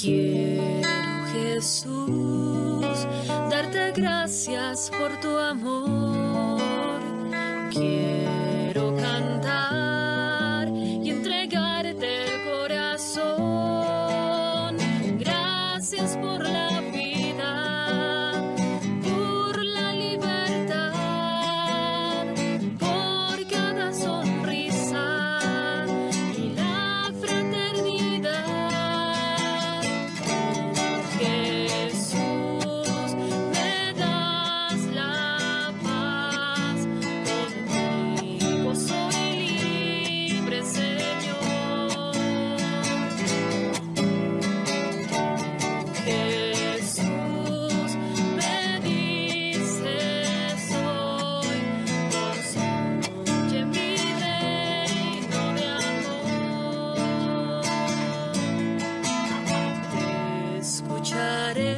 Quiero, Jesús, darte gracias por tu amor. Quiero cantar y entregarte el corazón. Gracias por la vida, por la libertad, por cada sonrisa y la fraternidad. Jesús, me das la paz, contigo soy libre, Señor. Jesús, me dices hoy, construye mi reino de amor. Te escucharé,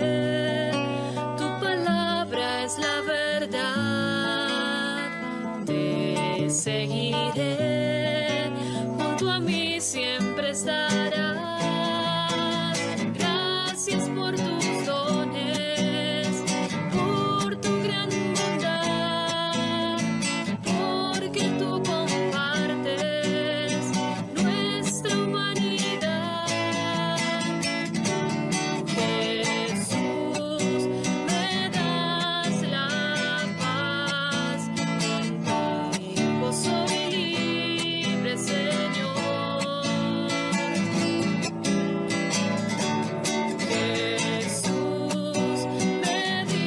tu palabra es la verdad. Te seguiré, junto a mí siempre estarás. Gracias por tus dones, por tu gran bondad, porque tú compartes nuestra humanidad. Jesús, me das la paz, contigo soy libre, Señor. Jesús, me dices hoy, construye mi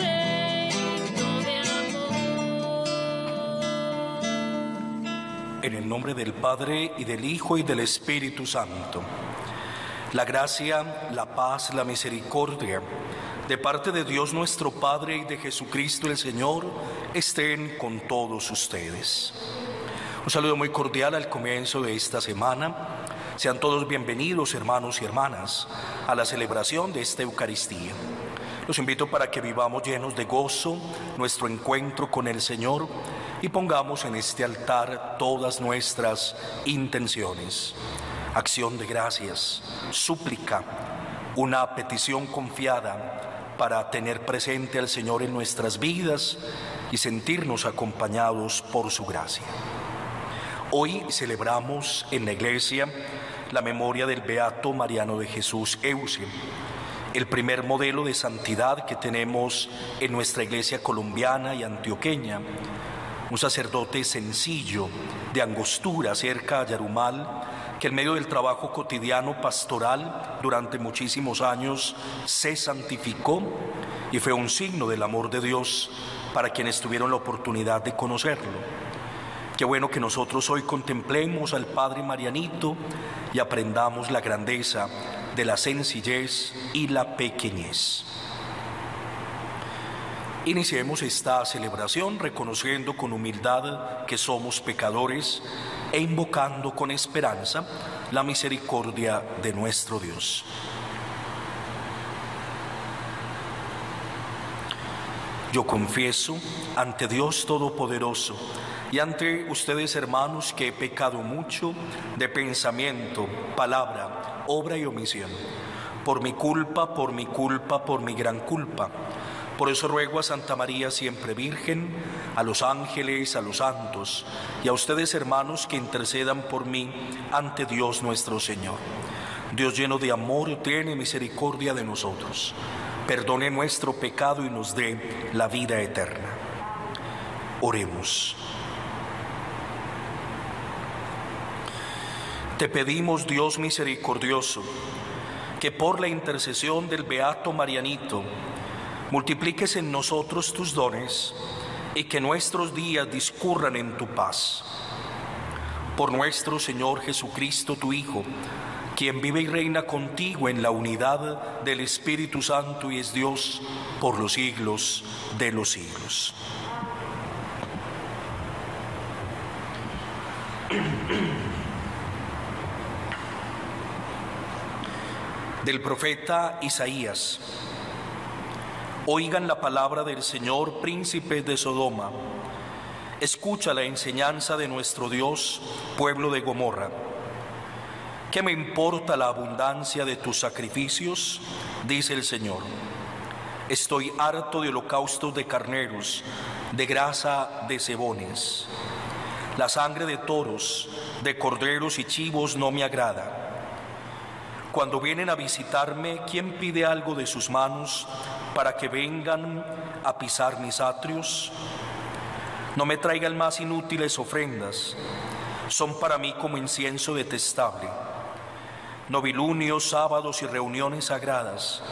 reino de amor. En el nombre del Padre, y del Hijo, y del Espíritu Santo. La gracia, la paz, la misericordia, de parte de Dios nuestro Padre y de Jesucristo el Señor, estén con todos ustedes. Un saludo muy cordial al comienzo de esta semana. Sean todos bienvenidos, hermanos y hermanas, a la celebración de esta Eucaristía. Los invito para que vivamos llenos de gozo nuestro encuentro con el Señor y pongamos en este altar todas nuestras intenciones. Acción de gracias, súplica, una petición confiada para tener presente al Señor en nuestras vidas y sentirnos acompañados por su gracia. Hoy celebramos en la iglesia la memoria del Beato Mariano de Jesús Eusebio, el primer modelo de santidad que tenemos en nuestra iglesia colombiana y antioqueña. Un sacerdote sencillo de Angostura, cerca a Yarumal, que en medio del trabajo cotidiano pastoral durante muchísimos años se santificó y fue un signo del amor de Dios para quienes tuvieron la oportunidad de conocerlo. Qué bueno que nosotros hoy contemplemos al Padre Marianito y aprendamos la grandeza de la sencillez y la pequeñez. Iniciemos esta celebración reconociendo con humildad que somos pecadores e invocando con esperanza la misericordia de nuestro Dios. Yo confieso ante Dios Todopoderoso y ante ustedes, hermanos, que he pecado mucho de pensamiento, palabra, obra y omisión, por mi culpa, por mi culpa, por mi gran culpa. Por eso ruego a Santa María siempre Virgen, a los ángeles, a los santos y a ustedes, hermanos, que intercedan por mí ante Dios nuestro Señor. Dios lleno de amor, tiene misericordia de nosotros, perdone nuestro pecado y nos dé la vida eterna. Oremos. Te pedimos, Dios misericordioso, que por la intercesión del Beato Marianito multipliques en nosotros tus dones y que nuestros días discurran en tu paz. Por nuestro Señor Jesucristo, tu Hijo, quien vive y reina contigo en la unidad del Espíritu Santo y es Dios por los siglos de los siglos. Del profeta Isaías. Oigan la palabra del Señor, príncipes de Sodoma. Escucha la enseñanza de nuestro Dios, pueblo de Gomorra. ¿Qué me importa la abundancia de tus sacrificios? Dice el Señor. Estoy harto de holocaustos de carneros, de grasa de cebones. La sangre de toros, de corderos y chivos no me agrada. Cuando vienen a visitarme, ¿quién pide algo de sus manos para que vengan a pisar mis atrios? No me traigan más inútiles ofrendas, son para mí como incienso detestable. Novilunios, sábados y reuniones sagradas.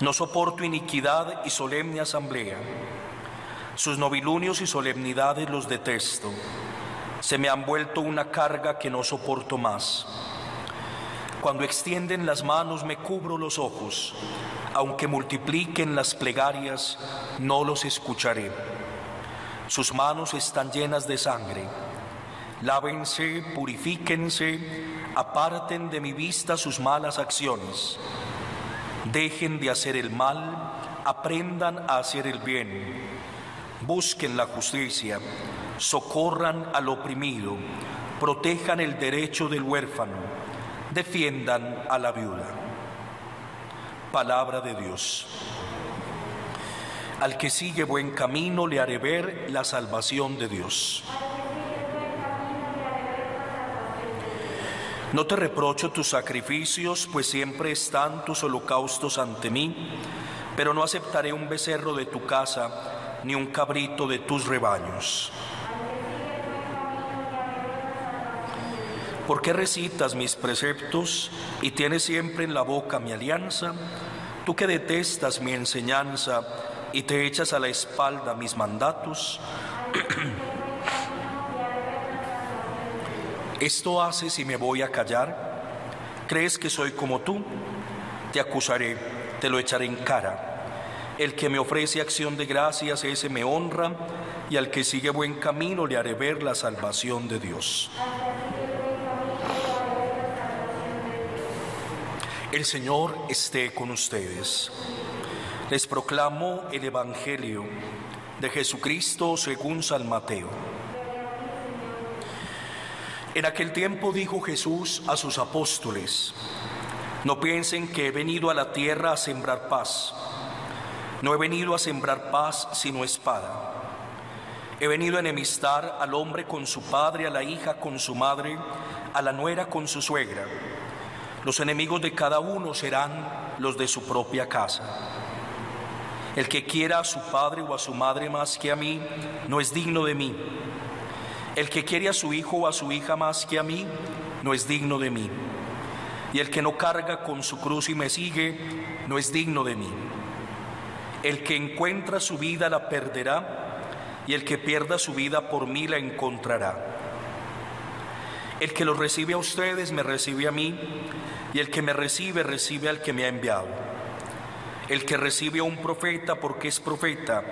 No soporto iniquidad y solemne asamblea. Sus novilunios y solemnidades los detesto. Se me han vuelto una carga que no soporto más. Cuando extienden las manos me cubro los ojos. Aunque multipliquen las plegarias, no los escucharé. Sus manos están llenas de sangre. Lávense, purifíquense, aparten de mi vista sus malas acciones. Dejen de hacer el mal, aprendan a hacer el bien. Busquen la justicia, socorran al oprimido, protejan el derecho del huérfano, defiendan a la viuda. Palabra de Dios. Al que sigue buen camino le haré ver la salvación de Dios. No te reprocho tus sacrificios, pues siempre están tus holocaustos ante mí, pero no aceptaré un becerro de tu casa, ni un cabrito de tus rebaños. ¿Por qué recitas mis preceptos y tienes siempre en la boca mi alianza? Tú que detestas mi enseñanza y te echas a la espalda mis mandatos. ¿Esto haces y me voy a callar? ¿Crees que soy como tú? Te acusaré, te lo echaré en cara. El que me ofrece acción de gracias, ese me honra, y al que sigue buen camino le haré ver la salvación de Dios. El Señor esté con ustedes. Les proclamo el Evangelio de Jesucristo según San Mateo. En aquel tiempo dijo Jesús a sus apóstoles: no piensen que he venido a la tierra a sembrar paz. No he venido a sembrar paz sino espada. He venido a enemistar al hombre con su padre, a la hija con su madre, a la nuera con su suegra. Los enemigos de cada uno serán los de su propia casa. El que quiera a su padre o a su madre más que a mí, no es digno de mí. El que quiere a su hijo o a su hija más que a mí, no es digno de mí. Y el que no carga con su cruz y me sigue, no es digno de mí. El que encuentra su vida la perderá, y el que pierda su vida por mí la encontrará. El que los recibe a ustedes, me recibe a mí, y el que me recibe, recibe al que me ha enviado. El que recibe a un profeta porque es profeta,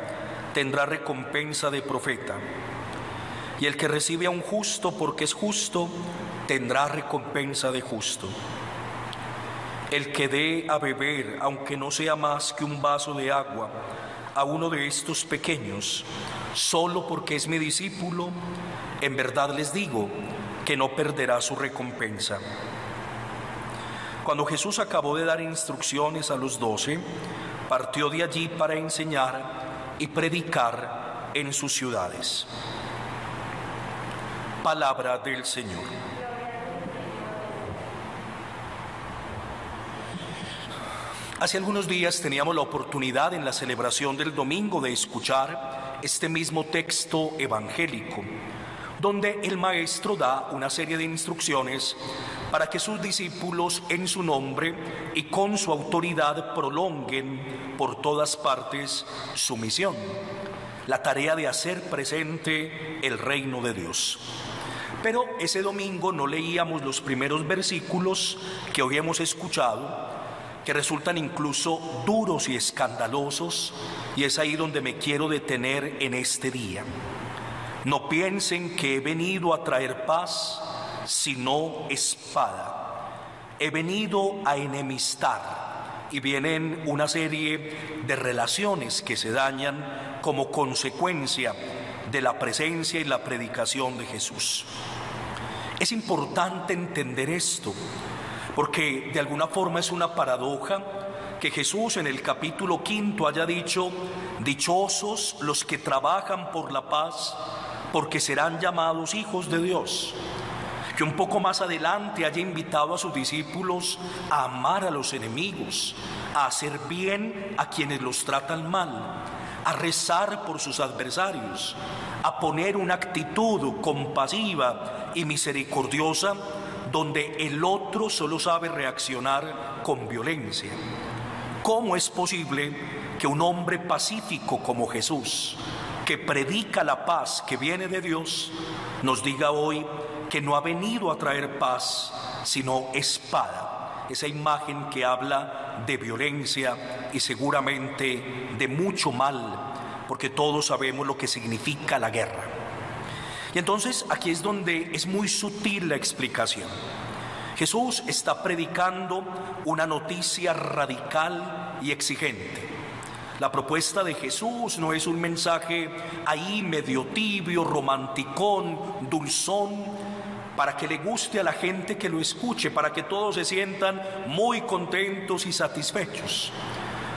tendrá recompensa de profeta. Y el que recibe a un justo porque es justo, tendrá recompensa de justo. El que dé a beber, aunque no sea más que un vaso de agua, a uno de estos pequeños, solo porque es mi discípulo, en verdad les digo que no perderá su recompensa. Cuando Jesús acabó de dar instrucciones a los 12, partió de allí para enseñar y predicar en sus ciudades. Palabra del Señor. Hace algunos días teníamos la oportunidad en la celebración del domingo de escuchar este mismo texto evangélico, donde el Maestro da una serie de instrucciones para que sus discípulos en su nombre y con su autoridad prolonguen por todas partes su misión, la tarea de hacer presente el reino de Dios. Pero ese domingo no leíamos los primeros versículos que hoy hemos escuchado, que resultan incluso duros y escandalosos, y es ahí donde me quiero detener en este día. No piensen que he venido a traer paz, sino espada. He venido a enemistar, y vienen una serie de relaciones que se dañan como consecuencia de la presencia y la predicación de Jesús. Es importante entender esto, porque de alguna forma es una paradoja que Jesús en el capítulo 5 haya dicho: dichosos los que trabajan por la paz, porque serán llamados hijos de Dios. Que un poco más adelante haya invitado a sus discípulos a amar a los enemigos, a hacer bien a quienes los tratan mal, a rezar por sus adversarios, a poner una actitud compasiva y misericordiosa donde el otro solo sabe reaccionar con violencia. ¿Cómo es posible que un hombre pacífico como Jesús, que predica la paz que viene de Dios, nos diga hoy que no ha venido a traer paz, sino espada? Esa imagen que habla de violencia y seguramente de mucho mal, porque todos sabemos lo que significa la guerra. Y entonces aquí es donde es muy sutil la explicación. Jesús está predicando una noticia radical y exigente. La propuesta de Jesús no es un mensaje ahí medio tibio, romanticón, dulzón, para que le guste a la gente que lo escuche, para que todos se sientan muy contentos y satisfechos.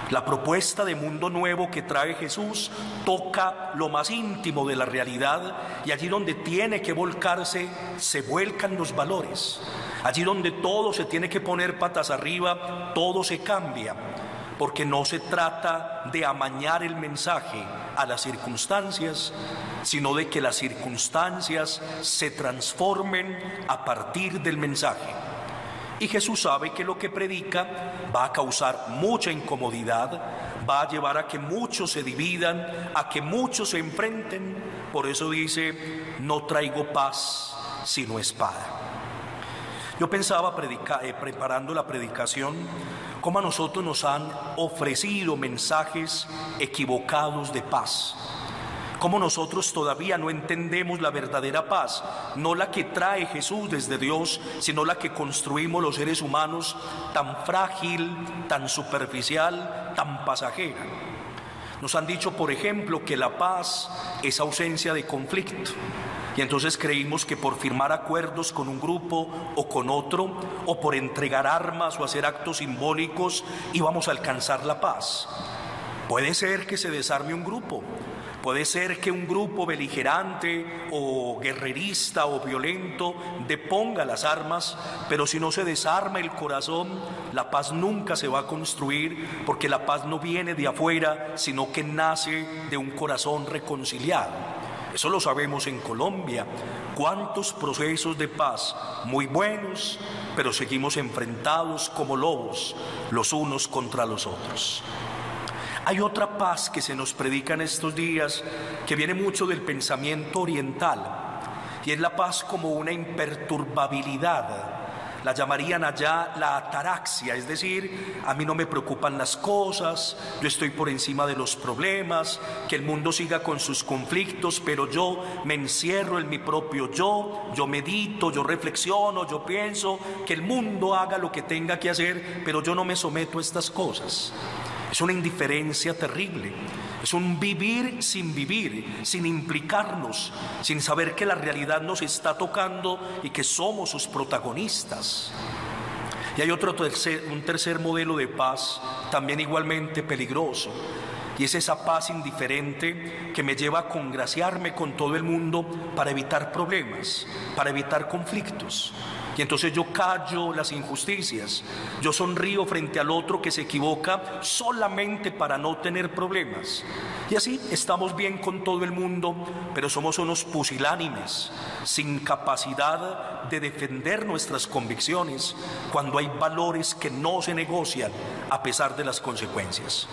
La propuesta de mundo nuevo que trae Jesús toca lo más íntimo de la realidad, y allí donde tiene que volcarse, se vuelcan los valores. Allí donde todo se tiene que poner patas arriba, todo se cambia, porque no se trata de amañar el mensaje a las circunstancias, sino de que las circunstancias se transformen a partir del mensaje. Y Jesús sabe que lo que predica va a causar mucha incomodidad, va a llevar a que muchos se dividan, a que muchos se enfrenten. Por eso dice: no traigo paz, sino espada. Yo pensaba, preparando la predicación, cómo a nosotros nos han ofrecido mensajes equivocados de paz. Cómo nosotros todavía no entendemos la verdadera paz, no la que trae Jesús desde Dios, sino la que construimos los seres humanos, tan frágil, tan superficial, tan pasajera. Nos han dicho, por ejemplo, que la paz es ausencia de conflicto. Y entonces creímos que por firmar acuerdos con un grupo o con otro, o por entregar armas o hacer actos simbólicos, íbamos a alcanzar la paz. Puede ser que se desarme un grupo, puede ser que un grupo beligerante o guerrerista o violento deponga las armas, pero si no se desarma el corazón, la paz nunca se va a construir, porque la paz no viene de afuera, sino que nace de un corazón reconciliado. Eso lo sabemos en Colombia. Cuántos procesos de paz muy buenos, pero seguimos enfrentados como lobos, los unos contra los otros. Hay otra paz que se nos predica en estos días, que viene mucho del pensamiento oriental, y es la paz como una imperturbabilidad. La llamarían allá la ataraxia, es decir, a mí no me preocupan las cosas, yo estoy por encima de los problemas, que el mundo siga con sus conflictos, pero yo me encierro en mi propio yo medito, yo reflexiono, yo pienso, que el mundo haga lo que tenga que hacer, pero yo no me someto a estas cosas. Es una indiferencia terrible, es un vivir, sin implicarnos, sin saber que la realidad nos está tocando y que somos sus protagonistas. Y hay un tercer modelo de paz, también igualmente peligroso, y es esa paz indiferente que me lleva a congraciarme con todo el mundo para evitar problemas, para evitar conflictos. Y entonces yo callo las injusticias, yo sonrío frente al otro que se equivoca solamente para no tener problemas. Y así estamos bien con todo el mundo, pero somos unos pusilánimes, sin capacidad de defender nuestras convicciones, cuando hay valores que no se negocian a pesar de las consecuencias.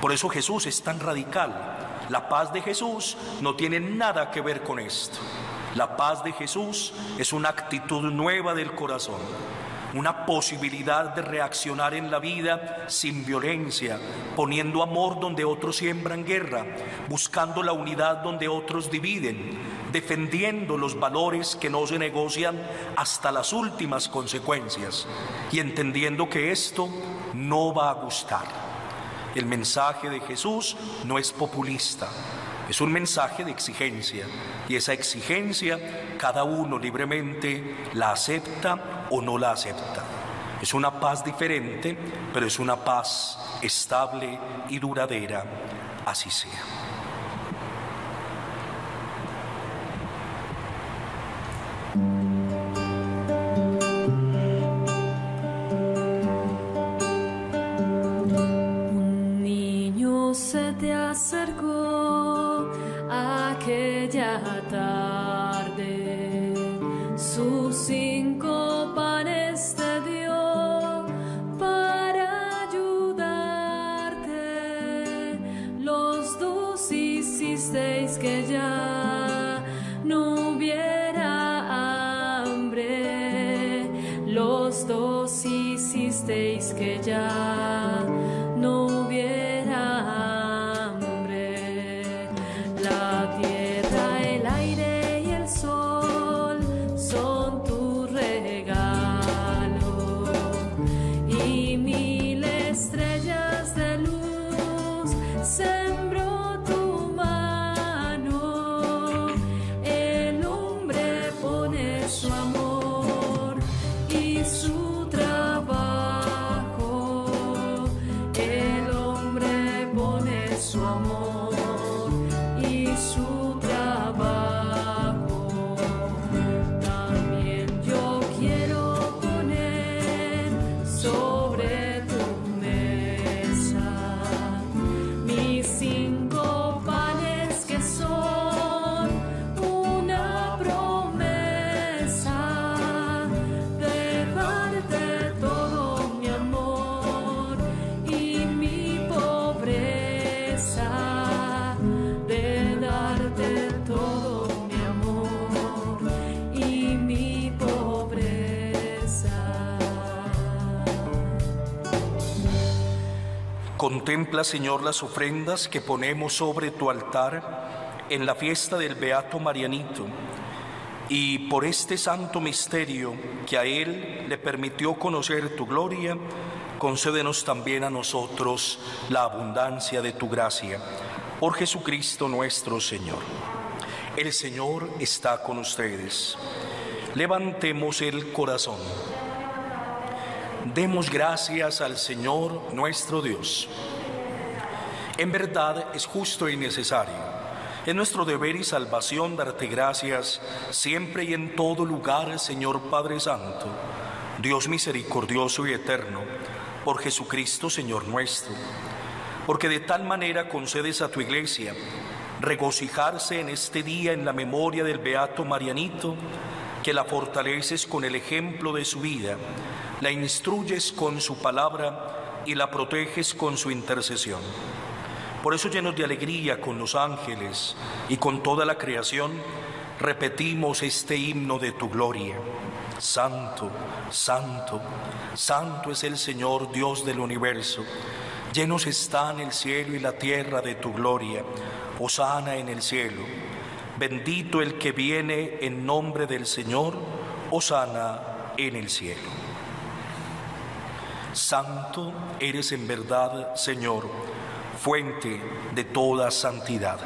Por eso Jesús es tan radical. La paz de Jesús no tiene nada que ver con esto. La paz de Jesús es una actitud nueva del corazón, una posibilidad de reaccionar en la vida sin violencia, poniendo amor donde otros siembran guerra, buscando la unidad donde otros dividen, defendiendo los valores que no se negocian hasta las últimas consecuencias, y entendiendo que esto no va a gustar. El mensaje de Jesús no es populista. Es un mensaje de exigencia, y esa exigencia cada uno libremente la acepta o no la acepta. Es una paz diferente, pero es una paz estable y duradera, así sea. Contempla, Señor, las ofrendas que ponemos sobre tu altar en la fiesta del Beato Marianito, y por este santo misterio que a él le permitió conocer tu gloria, concédenos también a nosotros la abundancia de tu gracia. Por Jesucristo nuestro Señor. El Señor está con ustedes. Levantemos el corazón. Demos gracias al Señor nuestro Dios. En verdad es justo y necesario. Es nuestro deber y salvación darte gracias siempre y en todo lugar, Señor Padre Santo, Dios misericordioso y eterno, por Jesucristo, Señor nuestro. Porque de tal manera concedes a tu Iglesia regocijarse en este día en la memoria del Beato Marianito, que la fortaleces con el ejemplo de su vida, la instruyes con su palabra y la proteges con su intercesión. Por eso, llenos de alegría con los ángeles y con toda la creación, repetimos este himno de tu gloria. Santo, santo, santo es el Señor Dios del universo. Llenos están el cielo y la tierra de tu gloria. Hosana en el cielo. Bendito el que viene en nombre del Señor. Hosana en el cielo. Santo eres en verdad, Señor, fuente de toda santidad.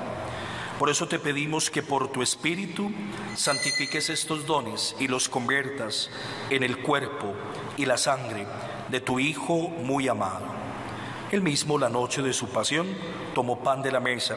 Por eso te pedimos que por tu Espíritu santifiques estos dones y los conviertas en el cuerpo y la sangre de tu Hijo muy amado. Él mismo, la noche de su pasión, tomó pan de la mesa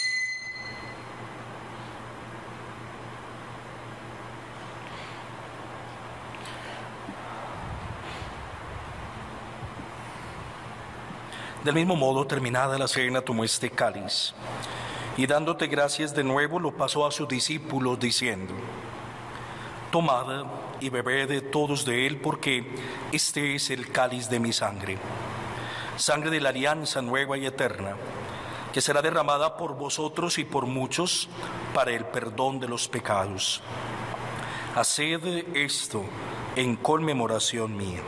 Del mismo modo, terminada la cena, tomó este cáliz y, dándote gracias de nuevo, lo pasó a sus discípulos diciendo: tomad y bebed todos de él, porque este es el cáliz de mi sangre, sangre de la alianza nueva y eterna, que será derramada por vosotros y por muchos para el perdón de los pecados. Haced esto en conmemoración mía.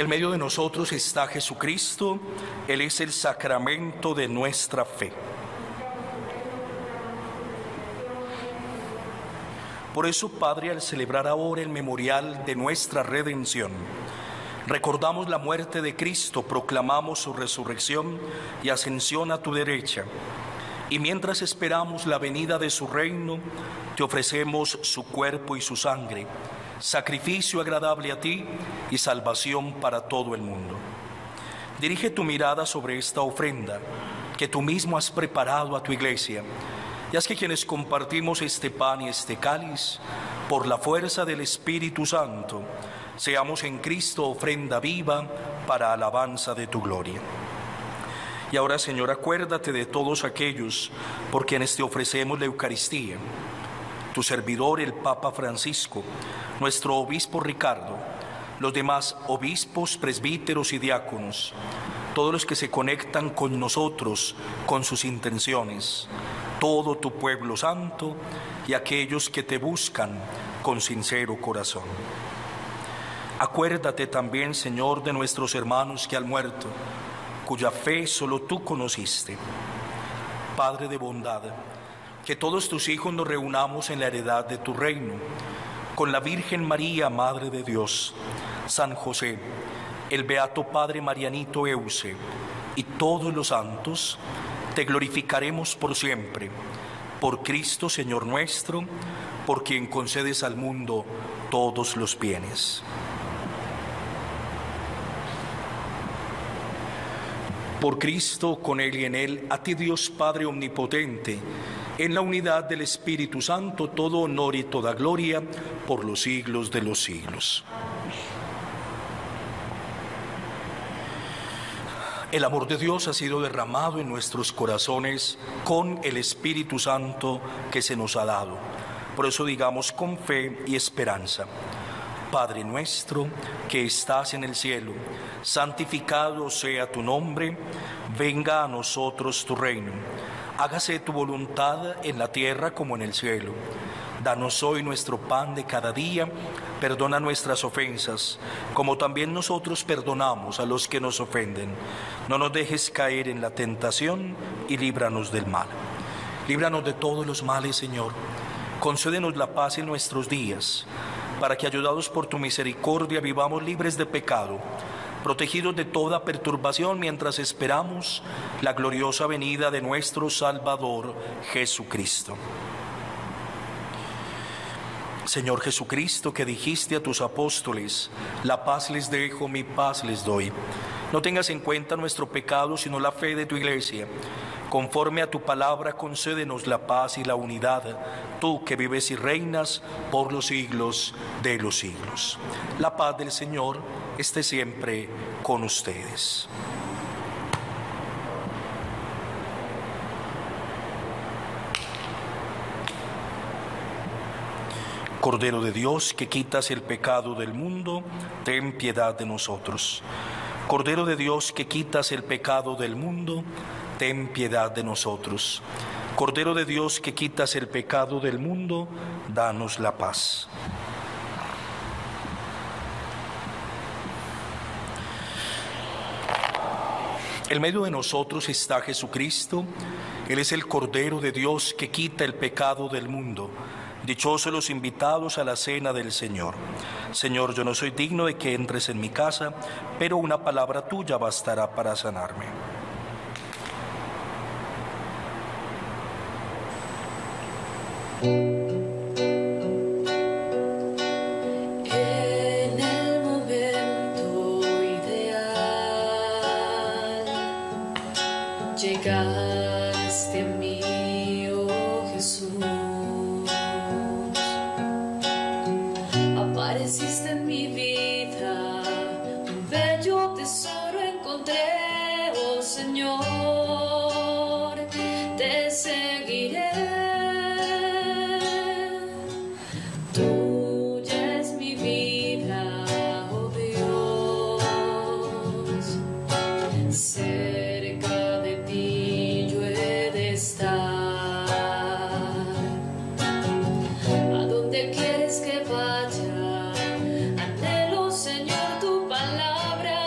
En medio de nosotros está Jesucristo, Él es el sacramento de nuestra fe. Por eso, Padre, al celebrar ahora el memorial de nuestra redención, recordamos la muerte de Cristo, proclamamos su resurrección y ascensión a tu derecha. Y mientras esperamos la venida de su reino, te ofrecemos su cuerpo y su sangre, sacrificio agradable a ti y salvación para todo el mundo. Dirige tu mirada sobre esta ofrenda que tú mismo has preparado a tu iglesia, y haz que quienes compartimos este pan y este cáliz, por la fuerza del Espíritu Santo, seamos en Cristo ofrenda viva para alabanza de tu gloria. Y ahora, Señor, acuérdate de todos aquellos por quienes te ofrecemos la Eucaristía: tu servidor, el Papa Francisco, nuestro obispo Ricardo, los demás obispos, presbíteros y diáconos, todos los que se conectan con nosotros, con sus intenciones, todo tu pueblo santo y aquellos que te buscan con sincero corazón. Acuérdate también, Señor, de nuestros hermanos que han muerto, cuya fe solo tú conociste. Padre de bondad, que todos tus hijos nos reunamos en la heredad de tu reino, con la Virgen María, Madre de Dios, San José, el Beato Padre Marianito Euse y todos los santos, te glorificaremos por siempre, por Cristo, Señor nuestro, por quien concedes al mundo todos los bienes. Por Cristo, con Él y en Él, a ti, Dios Padre omnipotente, en la unidad del Espíritu Santo, todo honor y toda gloria por los siglos de los siglos. El amor de Dios ha sido derramado en nuestros corazones con el Espíritu Santo que se nos ha dado. Por eso digamos con fe y esperanza: Padre nuestro que estás en el cielo, santificado sea tu nombre, venga a nosotros tu reino, hágase tu voluntad en la tierra como en el cielo. Danos hoy nuestro pan de cada día, perdona nuestras ofensas, como también nosotros perdonamos a los que nos ofenden. No nos dejes caer en la tentación y líbranos del mal. Líbranos de todos los males, Señor. Concédenos la paz en nuestros días, para que, ayudados por tu misericordia, vivamos libres de pecado, protegidos de toda perturbación, mientras esperamos la gloriosa venida de nuestro Salvador Jesucristo. Señor Jesucristo, que dijiste a tus apóstoles: la paz les dejo, mi paz les doy. No tengas en cuenta nuestro pecado, sino la fe de tu iglesia. Conforme a tu palabra, concédenos la paz y la unidad, tú que vives y reinas por los siglos de los siglos. La paz del Señor esté siempre con ustedes. Cordero de Dios, que quitas el pecado del mundo, ten piedad de nosotros. Cordero de Dios, que quitas el pecado del mundo, ten piedad de nosotros. Cordero de Dios, que quitas el pecado del mundo, danos la paz. En medio de nosotros está Jesucristo. Él es el Cordero de Dios que quita el pecado del mundo. Dichosos los invitados a la cena del Señor. Señor, yo no soy digno de que entres en mi casa, pero una palabra tuya bastará para sanarme. ¿Quieres que vaya? Anhelo, Señor, tu palabra.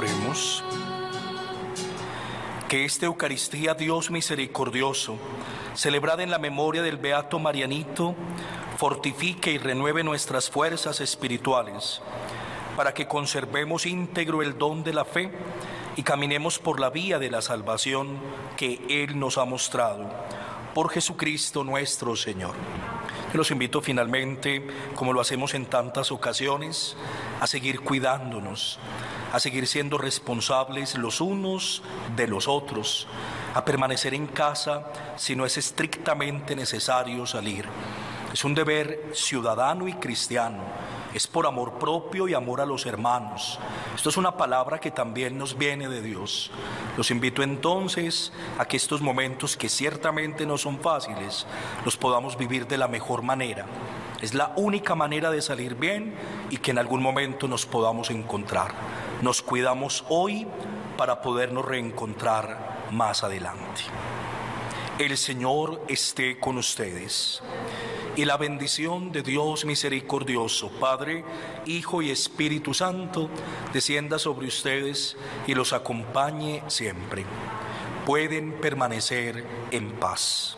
Oremos. Que esta Eucaristía, Dios misericordioso, celebrada en la memoria del Beato Marianito, fortifique y renueve nuestras fuerzas espirituales, para que conservemos íntegro el don de la fe y caminemos por la vía de la salvación que Él nos ha mostrado. Por Jesucristo nuestro Señor. Los invito finalmente, como lo hacemos en tantas ocasiones, a seguir cuidándonos, a seguir siendo responsables los unos de los otros, a permanecer en casa si no es estrictamente necesario salir. Es un deber ciudadano y cristiano, es por amor propio y amor a los hermanos. Esto es una palabra que también nos viene de Dios. Los invito entonces a que estos momentos, que ciertamente no son fáciles, los podamos vivir de la mejor manera. Es la única manera de salir bien y que en algún momento nos podamos encontrar. Nos cuidamos hoy para podernos reencontrar más adelante. El Señor esté con ustedes. Y la bendición de Dios misericordioso, Padre, Hijo y Espíritu Santo, descienda sobre ustedes y los acompañe siempre. Pueden permanecer en paz.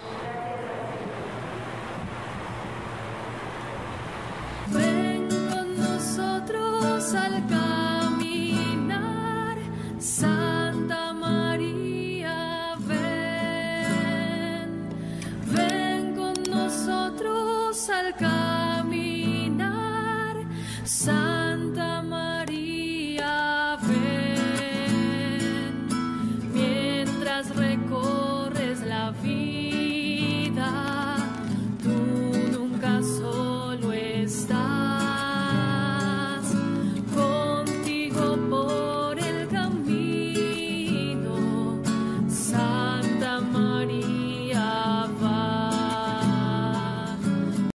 Ven con nosotros al caminar, Santa María, ven. Ven con nosotros al caminar.